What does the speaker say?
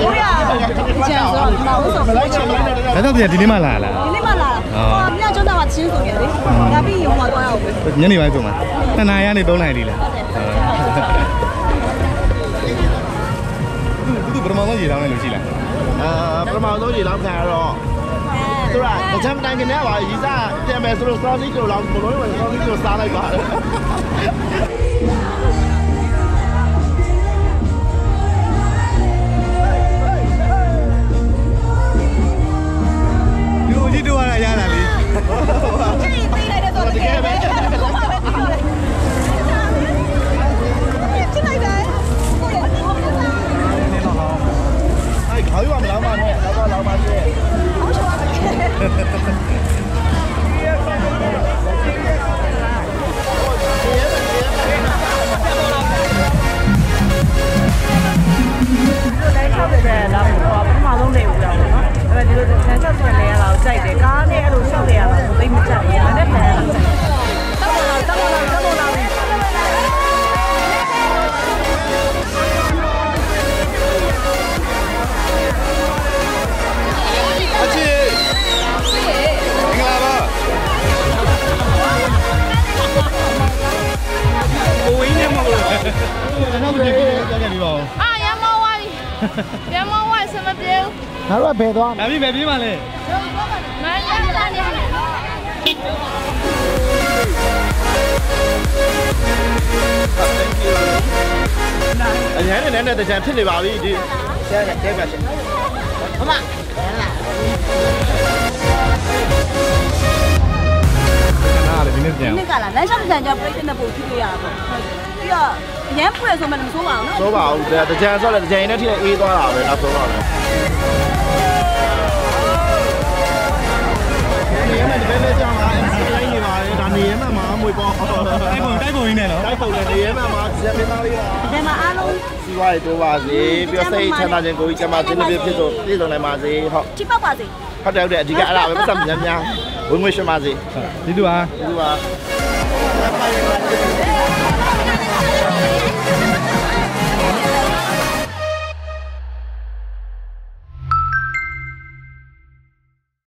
不要，这样子嘛，我说不要。那他不是你妈来了？你妈来了。哦，你那就那么轻松点的，那比用我多要贵。你另外做嘛？那哪样你都来的了。 不他妈都几两呢？六七两。啊，不他妈都几两菜咯。对吧？我前面那个呢，我以前在卖猪肉烧的狗，然后不容易我烧的狗杀了一个。 别多，别比别比嘛嘞！买呀，买呀！哎，奶奶奶奶，这钱骗你吧？你你，这这这钱，好嘛？哪里骗你钱？那个了，南昌的钱叫不骗那不骗的呀？对呀，盐不也说嘛？你说吧，说吧，对，这钱说了，这钱那天一多少呗？那多少嘞？ 你都啊？